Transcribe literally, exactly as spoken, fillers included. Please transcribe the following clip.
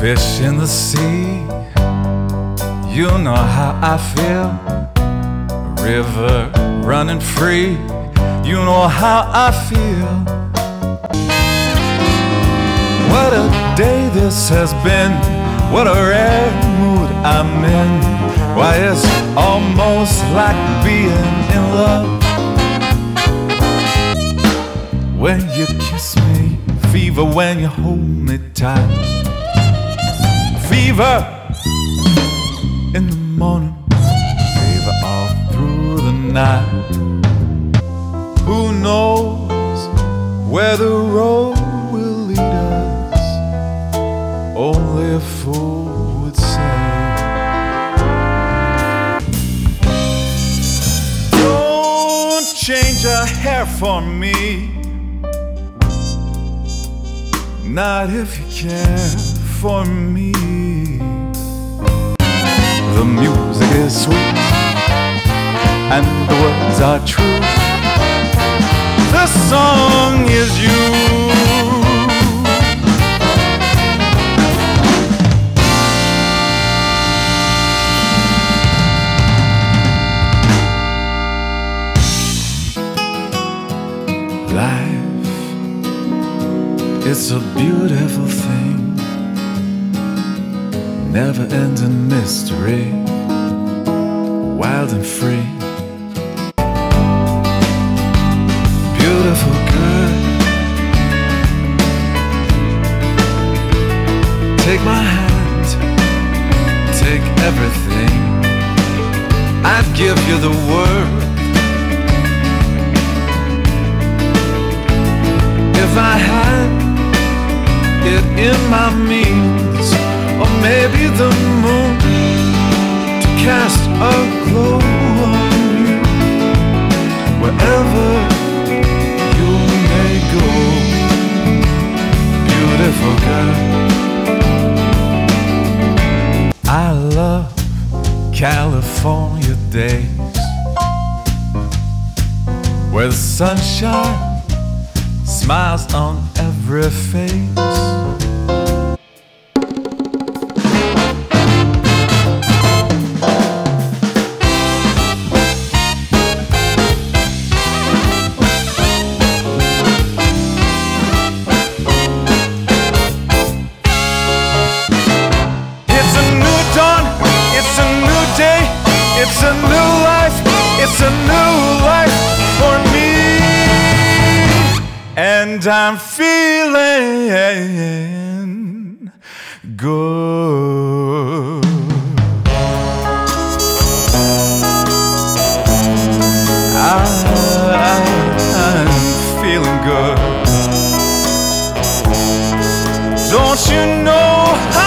fish in the sea, you know how I feel. River running free, you know how I feel. What a day this has been, what a rare mood I'm in. Why, it's almost like being in love. When you kiss me, fever when you hold me tight. Fever in the morning, fever all through the night. Who knows where the road will lead us? Only a fool would say. Don't change a hair for me, not if you care for me. The music is sweet and the words are true. The song is you. Life, it's a beautiful thing, never ending mystery, wild and free. Beautiful girl, take my hand, take everything. I'd give you the world if I had it in my means, or maybe the moon to cast a glow on you wherever you may go. Beautiful girl, I love California days where the sunshine smiles on every face. It's a new life, it's a new life for me, and I'm feeling good. I, I, I'm feeling good. Don't you know how